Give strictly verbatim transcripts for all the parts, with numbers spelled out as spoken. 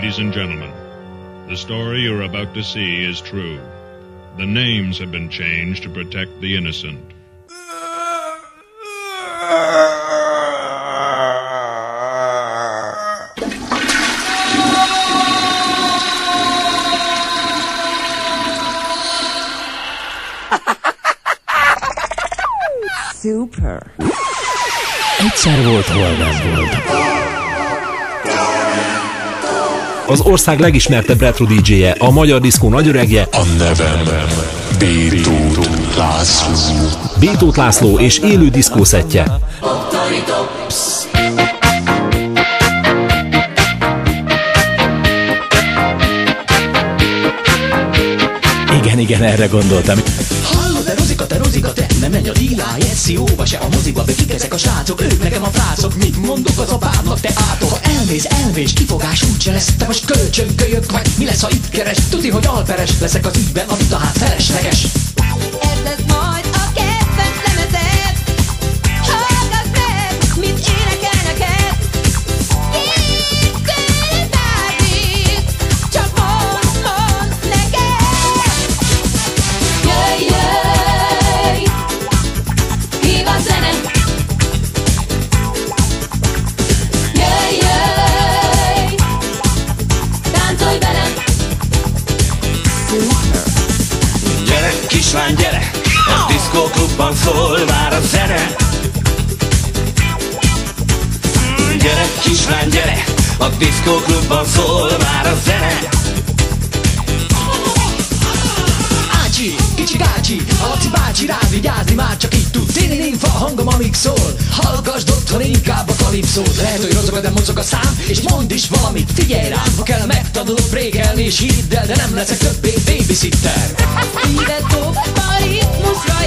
Ladies and gentlemen, the story you're about to see is true. The names have been changed to protect the innocent. Super. Egyszer volt, hol nem volt. Az ország legismertebb retro dé dzséje, a magyar diszkó nagyöregje, a nevem B. Tóth László. B. Tóth László és élő diszkószettje. Igen, igen, erre gondoltam. Te rozika, te nem menj a díláj, eszi óva se a moziba, bekik ezek a srácok, ők nekem a frácok, mit mondok az apámnak, te átok. Ha elmész, elvés, kifogás úgyse lesz, te most kölcsönkölyök vagy, mi lesz, ha itt keres? Tudni, hogy alperes leszek az ügyben, amit a hát felesleges. Ez lesz majd a kedvenc lemezed, hallgass meg, mit énekel neked. Kétől bármit, csak mondd, mondd neked. Jöjj, jöjj! Kislány, gyere! A diszkóklubban szól már a zene. Gyere, kislány, gyere! A diszkóklubban szól már a zene. Ácsi, kicsi gácsi, a Laci bácsi rád vigyázni, már csak így tud. Szénénénfa a hangom, amíg szól. Hallgasd otthon inkább a kalipszót. Lehet, hogy rozog, de mozog a szám, és mondd is valamit, figyelj rám. Ha kell, megtanulok régelni, és hidd el, de nem leszek többé babysitter. Szíved dob, a ritmusra jár.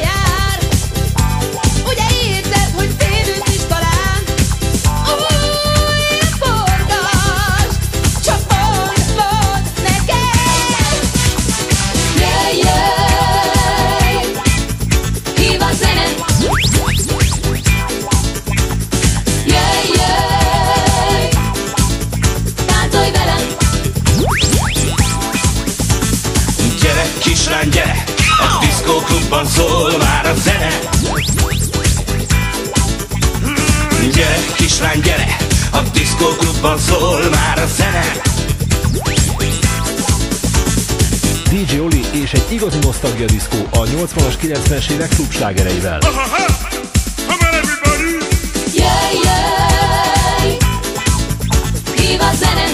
Ugye érzed, hogy félünk is talán. Újra forgasd, csak mondd, mondd neked. Jöjj, jöjj, hív a zene. Jöjj, jöjj, táncolj velem. Gyere, kislány, gyere! A diszkóklubban szól már a zene. Gyere, kislány, gyere! A diszkóklubban szól már a zene. dé dzsé Oli és egy igazi nosztalgia diszkó a nyolcvanas, kilencvenes évek klubslágereivel. Jöjj, jöjj, hív a zene.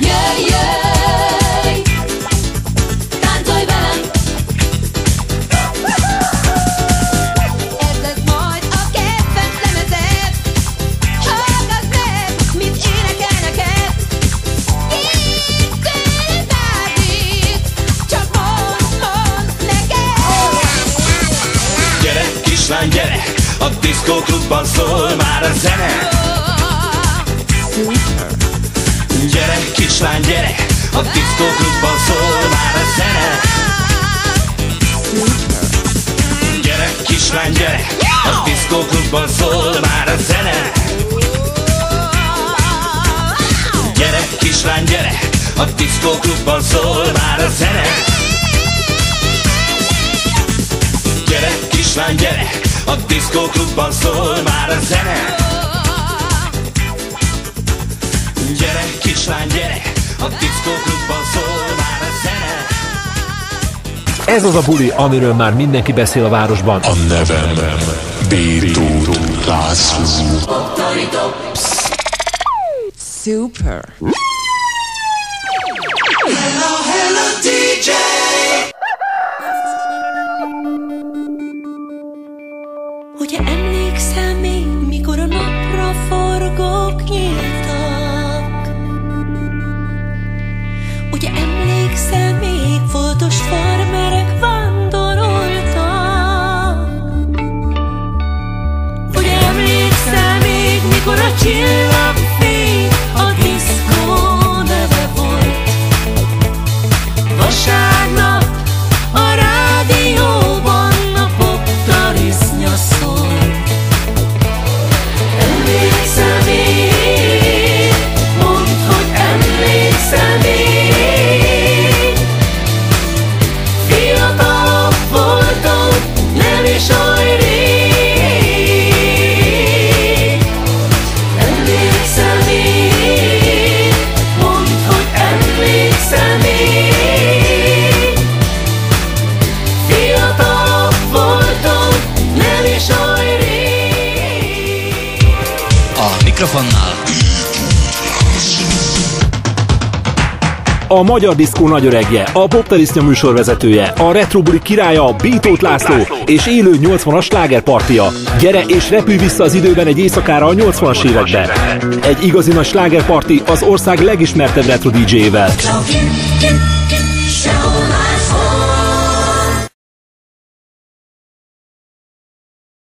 Jöjj, jöjj, kislány, gyere! A diszkóklubban szól már a zene. Gyere, kislány, gyere! A diszkóklubban szól már a zene. Gyere, kislány, gyere! A diszkóklubban szól már a zene. Gyere, kislány, gyere! A diszkóklubban szól már a zene. Gyere, kislány, gyere! A diszkóklubban szól már a zene. Gyere, kislány, gyere! A diszkóklubban szól már a zene. Ez az a buli, amiről már mindenki beszél a városban. A nevem B. Tóth László. Super. Hello, hello, dé dzsé! Ugye emlékszel még, mikor a napra forgók nyíltak? Ugye emlékszel még, foltos farmerek vándoroltak? Ugye emlékszel még, mikor a csillagfény a diszkó neve volt? Vasárnap a rádióban a poptarisznya szólt. mikrofonnál. A magyar diszkó nagyöregje, a poptarisztja műsorvezetője, a retrobuli királya, B. Tóth László, és élő nyolcvanas slágerpartija. Gyere és repülj vissza az időben egy éjszakára a nyolcvanas évekbe. Egy igazi nagy slágerparti az ország legismertebb retro dé jével.